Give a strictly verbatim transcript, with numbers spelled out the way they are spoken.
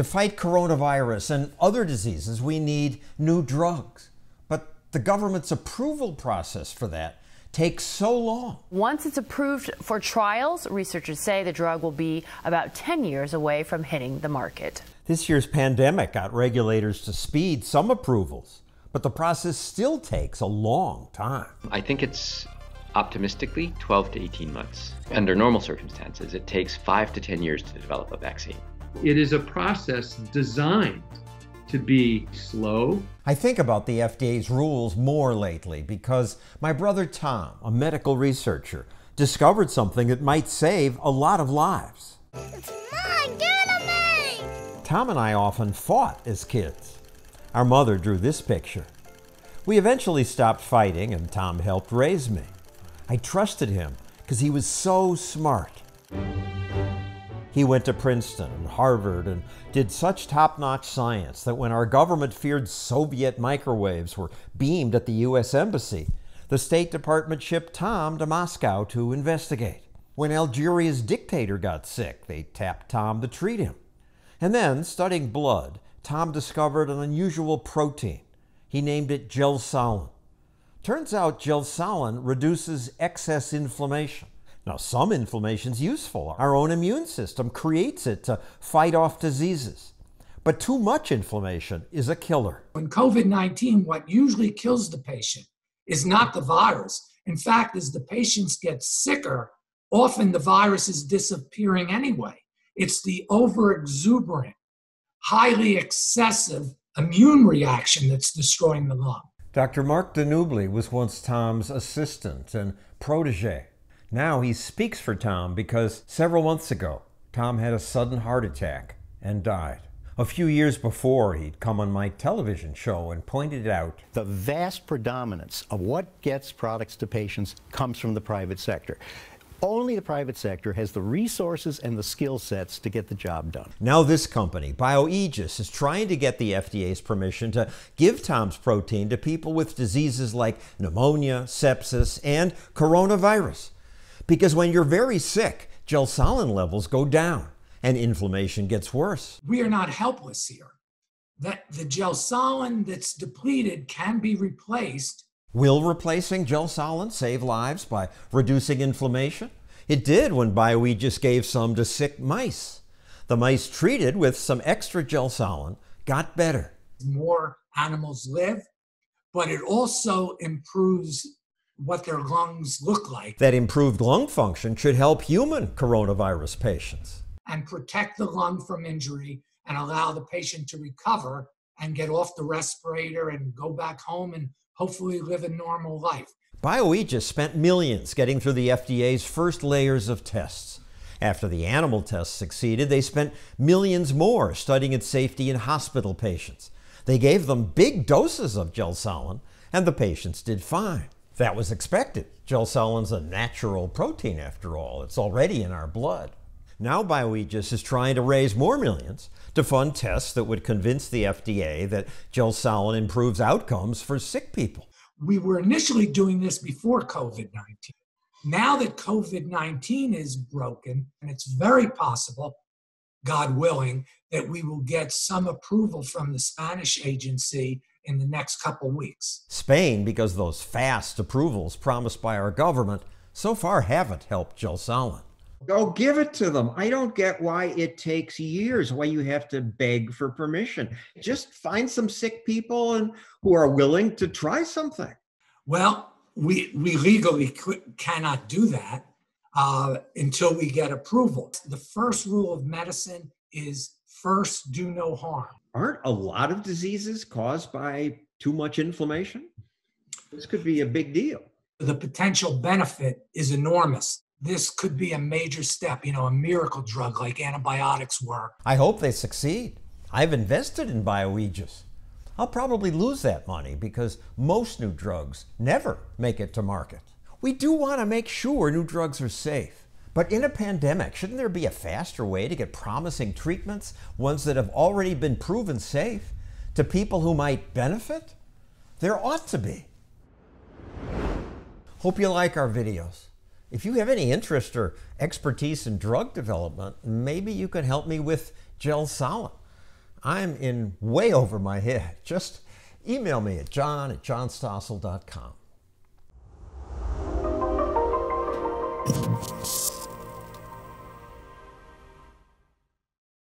To fight coronavirus and other diseases, we need new drugs. But the government's approval process for that takes so long. Once it's approved for trials, researchers say the drug will be about ten years away from hitting the market. This year's pandemic got regulators to speed some approvals, but the process still takes a long time. I think it's optimistically twelve to eighteen months. Under normal circumstances, it takes five to ten years to develop a vaccine. It is a process designed to be slow. I think about the F D A's rules more lately because my brother Tom, a medical researcher, discovered something that might save a lot of lives. It's my enemy! Tom and I often fought as kids. Our mother drew this picture. We eventually stopped fighting and Tom helped raise me. I trusted him because he was so smart. He went to Princeton and Harvard and did such top-notch science that when our government feared Soviet microwaves were beamed at the U S Embassy, the State Department shipped Tom to Moscow to investigate. When Algeria's dictator got sick, they tapped Tom to treat him. And then, studying blood, Tom discovered an unusual protein. He named it gelsolin. Turns out gelsolin reduces excess inflammation. Now, some inflammation's useful. Our own immune system creates it to fight off diseases. But too much inflammation is a killer. In COVID nineteen, what usually kills the patient is not the virus. In fact, as the patients get sicker, often the virus is disappearing anyway. It's the overexuberant, highly excessive immune reaction that's destroying the lung. Doctor Mark DeNublis was once Tom's assistant and protege. Now he speaks for Tom because several months ago, Tom had a sudden heart attack and died. A few years before, he'd come on my television show and pointed out the vast predominance of what gets products to patients comes from the private sector. Only the private sector has the resources and the skill sets to get the job done. Now this company, BioAegis, is trying to get the F D A's permission to give Tom's protein to people with diseases like pneumonia, sepsis, and coronavirus. Because when you're very sick, gelsolin levels go down and inflammation gets worse. We are not helpless here. That the gelsolin that's depleted can be replaced. Will replacing gelsolin save lives by reducing inflammation? It did when BioAegis gave some to sick mice. The mice treated with some extra gelsolin got better. More animals live, but it also improves what their lungs look like. That improved lung function should help human coronavirus patients. And protect the lung from injury and allow the patient to recover and get off the respirator and go back home and hopefully live a normal life. BioAegis spent millions getting through the F D A's first layers of tests. After the animal tests succeeded, they spent millions more studying its safety in hospital patients. They gave them big doses of gelsolin and the patients did fine. That was expected. Gelsolin's a natural protein after all. It's already in our blood. Now BioAegis is trying to raise more millions to fund tests that would convince the F D A that gelsolin improves outcomes for sick people. We were initially doing this before COVID nineteen. Now that COVID nineteen is broken, and it's very possible, God willing, that we will get some approval from the Spanish agency in the next couple weeks. Spain, because those fast approvals promised by our government, so far haven't helped gelsolin. Go give it to them. I don't get why it takes years, why you have to beg for permission. Just find some sick people and who are willing to try something. Well, we, we legally cannot do that uh, until we get approval. The first rule of medicine is first, do no harm. Aren't a lot of diseases caused by too much inflammation? This could be a big deal. The potential benefit is enormous. This could be a major step, you know, a miracle drug like antibiotics were. I hope they succeed. I've invested in BioAegis. I'll probably lose that money because most new drugs never make it to market. We do want to make sure new drugs are safe. But in a pandemic, shouldn't there be a faster way to get promising treatments, ones that have already been proven safe, to people who might benefit? There ought to be. Hope you like our videos. If you have any interest or expertise in drug development, maybe you can help me with gelsolin. I'm in way over my head. Just email me at john at john stossel dot com.